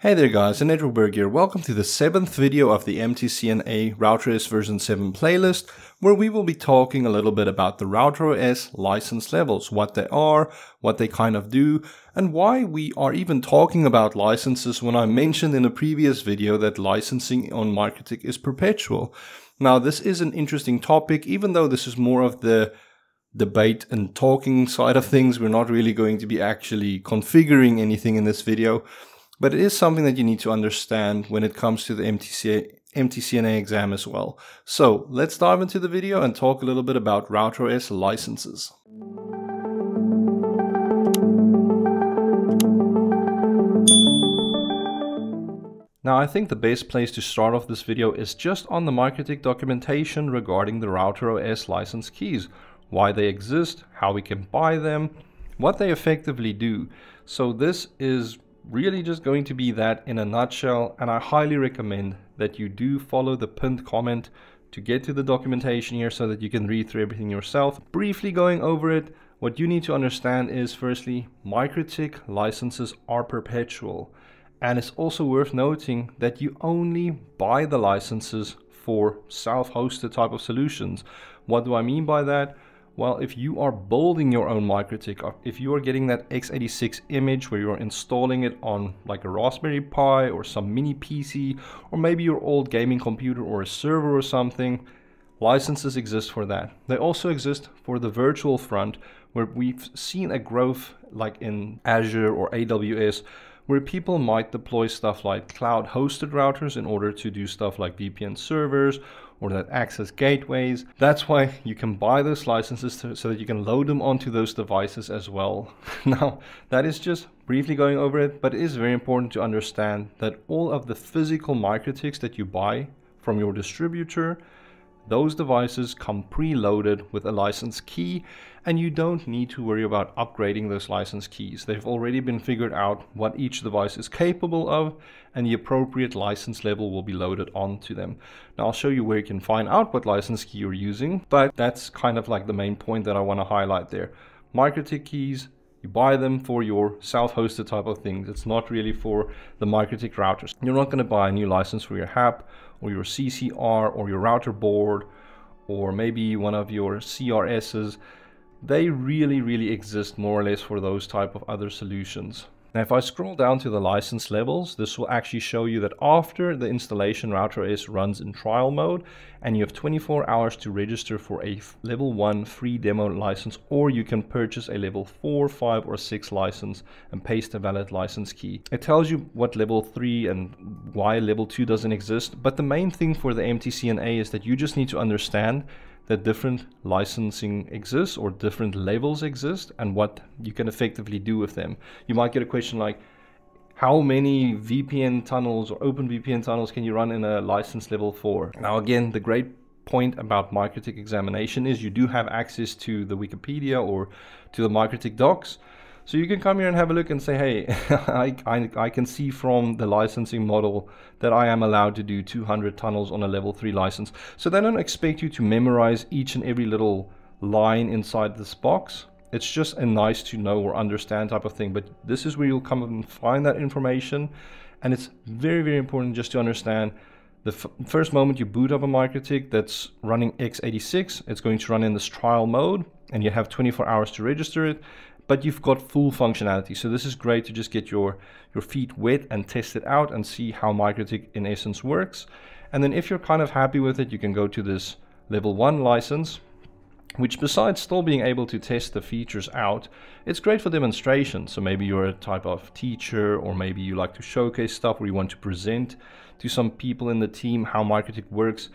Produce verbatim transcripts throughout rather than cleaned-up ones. Hey there guys, and Edward Berg here. Welcome to the seventh video of the M T C N A RouterOS version seven playlist, where we will be talking a little bit about the RouterOS license levels, what they are, what they kind of do, and why we are even talking about licenses when I mentioned in a previous video that licensing on MikroTik is perpetual. Now this is an interesting topic, even though this is more of the debate and talking side of things. We're not really going to be actually configuring anything in this video. But it is something that you need to understand when it comes to the M T C N A exam as well. So let's dive into the video and talk a little bit about RouterOS licenses. Now I think the best place to start off this video is just on the MikroTik documentation regarding the RouterOS license keys, why they exist, how we can buy them, what they effectively do. So this is really just going to be that in a nutshell, and I highly recommend that you do follow the pinned comment to get to the documentation here so that you can read through everything yourself. Briefly going over it, what you need to understand is firstly, MikroTik licenses are perpetual, and it's also worth noting that you only buy the licenses for self-hosted type of solutions. What do I mean by that? Well, if you are building your own MikroTik, if you are getting that x eighty-six image where you're installing it on like a Raspberry Pi or some mini P C, or maybe your old gaming computer or a server or something, licenses exist for that. They also exist for the virtual front, where we've seen a growth like in Azure or A W S, where people might deploy stuff like cloud hosted routers in order to do stuff like V P N servers or that access gateways. That's why you can buy those licenses to, so that you can load them onto those devices as well. Now, that is just briefly going over it, but it is very important to understand that all of the physical MikroTiks that you buy from your distributor, those devices come preloaded with a license key, and you don't need to worry about upgrading those license keys. They've already been figured out what each device is capable of, and the appropriate license level will be loaded onto them. Now I'll show you where you can find out what license key you're using, but that's kind of like the main point that I want to highlight there. MikroTik keys, you buy them for your self-hosted type of things. It's not really for the MikroTik routers. You're not going to buy a new license for your H A P or your C C R or your router board or maybe one of your C R Ss. They really, really exist more or less for those type of other solutions. Now, if I scroll down to the license levels, this will actually show you that after the installation, RouterOS runs in trial mode, and you have twenty-four hours to register for a level one free demo license, or you can purchase a level four, five, or six license and paste a valid license key. It tells you what level three and why level two doesn't exist. But the main thing for the M T C N A is that you just need to understand that different licensing exists or different levels exist and what you can effectively do with them. You might get a question like, how many V P N tunnels or open V P N tunnels can you run in a license level four? Now again, the great point about MikroTik examination is you do have access to the Wikipedia or to the MikroTik docs. So you can come here and have a look and say, hey, I, I, I can see from the licensing model that I am allowed to do two hundred tunnels on a level three license. So they don't expect you to memorize each and every little line inside this box. It's just a nice to know or understand type of thing. But this is where you'll come and find that information. And it's very, very important just to understand the f first moment you boot up a MikroTik that's running x eighty-six, it's going to run in this trial mode and you have twenty-four hours to register it. But you've got full functionality. So this is great to just get your, your feet wet and test it out and see how MikroTik in essence works. And then if you're kind of happy with it, you can go to this level one license, which besides still being able to test the features out, it's great for demonstration. So maybe you're a type of teacher, or maybe you like to showcase stuff where you want to present to some people in the team how MikroTik works,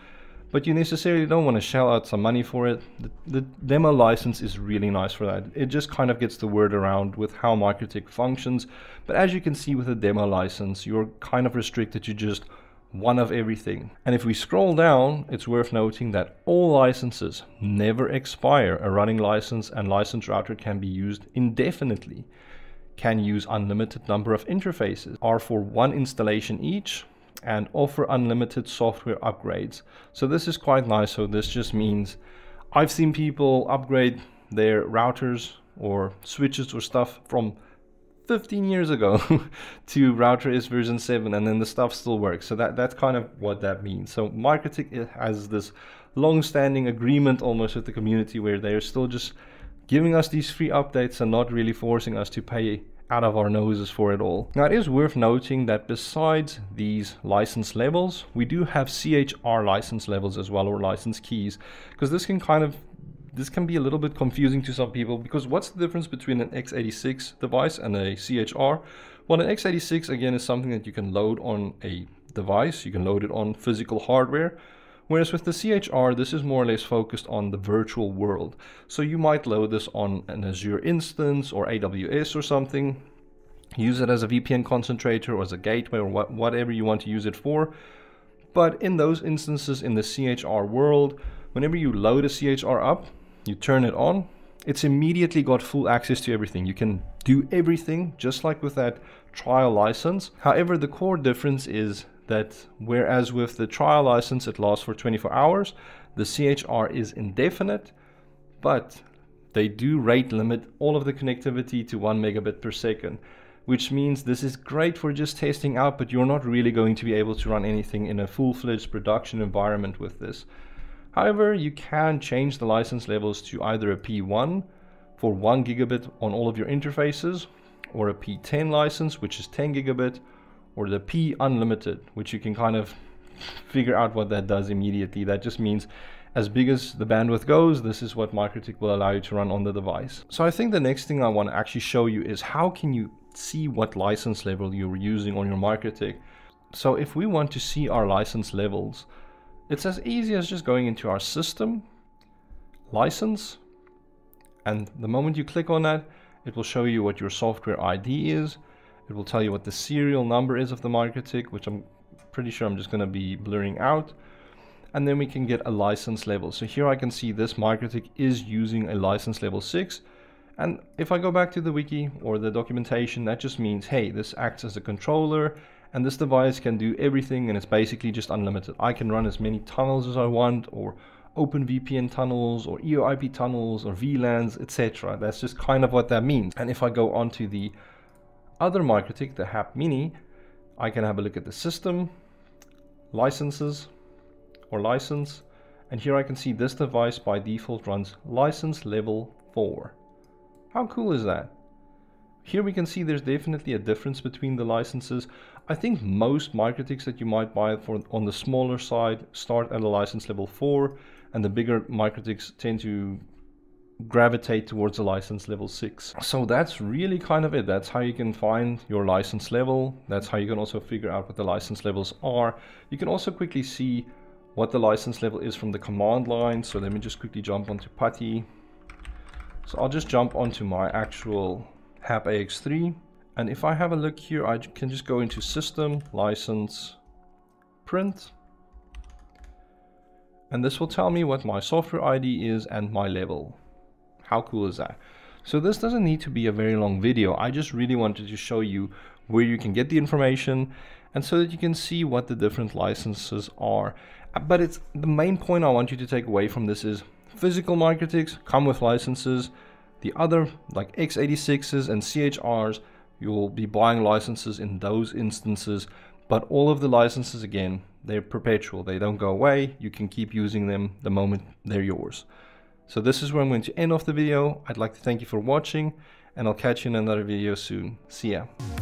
but you necessarily don't want to shell out some money for it. The, the demo license is really nice for that. It just kind of gets the word around with how MikroTik functions. But as you can see with a demo license, you're kind of restricted to just one of everything. And if we scroll down, it's worth noting that all licenses never expire. A running license and license router can be used indefinitely, can use unlimited number of interfaces, are for one installation each, and offer unlimited software upgrades. So this is quite nice. So this just means I've seen people upgrade their routers or switches or stuff from fifteen years ago to RouterOS version seven, and then the stuff still works. So that, that's kind of what that means. So MikroTik has this long-standing agreement almost with the community where they're still just giving us these free updates and not really forcing us to pay out of our noses for it all. Now, it is worth noting that besides these license levels, we do have C H R license levels as well, or license keys, because this can kind of This can be a little bit confusing to some people, because what's the difference between an x eighty-six device and a C H R? Well, an x eighty-six, again, is something that you can load on a device. You can load it on physical hardware. Whereas with the C H R, this is more or less focused on the virtual world. So you might load this on an Azure instance or A W S or something, use it as a V P N concentrator or as a gateway or what, whatever you want to use it for. But in those instances in the C H R world, whenever you load a C H R up, you turn it on, it's immediately got full access to everything. You can do everything, just like with that trial license. However, the core difference is that whereas with the trial license it lasts for twenty-four hours, the C H R is indefinite, but they do rate limit all of the connectivity to one megabit per second, which means this is great for just testing out, but you're not really going to be able to run anything in a full-fledged production environment with this. However, you can change the license levels to either a P one for one gigabit on all of your interfaces, or a P ten license, which is ten gigabit, or the P unlimited, which you can kind of figure out what that does immediately. That just means as big as the bandwidth goes, this is what MikroTik will allow you to run on the device. So I think the next thing I want to actually show you is how can you see what license level you're using on your MikroTik. So if we want to see our license levels, it's as easy as just going into our system, license, and the moment you click on that, it will show you what your software I D is. It will tell you what the serial number is of the MikroTik, which I'm pretty sure I'm just going to be blurring out. And then we can get a license level. So here I can see this MikroTik is using a license level six. And if I go back to the wiki or the documentation, that just means, hey, this acts as a controller, and this device can do everything, and it's basically just unlimited. I can run as many tunnels as I want, or open V P N tunnels, or EoIP tunnels, or V LANs, et cetera. That's just kind of what that means. And if I go on to the other MikroTik, the H A P Mini, I can have a look at the system, licenses, or license, and here I can see this device by default runs license level four. How cool is that? Here we can see there's definitely a difference between the licenses. I think most MikroTiks that you might buy for on the smaller side start at a license level four, and the bigger MikroTiks tend to gravitate towards a license level six. So that's really kind of it. That's how you can find your license level. That's how you can also figure out what the license levels are. You can also quickly see what the license level is from the command line. So let me just quickly jump onto Putty. So I'll just jump onto my actual H A P A X three, and if I have a look here, I can just go into system, license, print, and this will tell me what my software I D is and my level. How cool is that? So this doesn't need to be a very long video. I just really wanted to show you where you can get the information, and so that you can see what the different licenses are. But it's the main point I want you to take away from this is physical MikroTiks come with licenses. The other, like x eighty-sixes and C H Rs, you'll be buying licenses in those instances, but all of the licenses, again, they're perpetual. They don't go away. You can keep using them the moment they're yours. So this is where I'm going to end off the video. I'd like to thank you for watching, and I'll catch you in another video soon. See ya.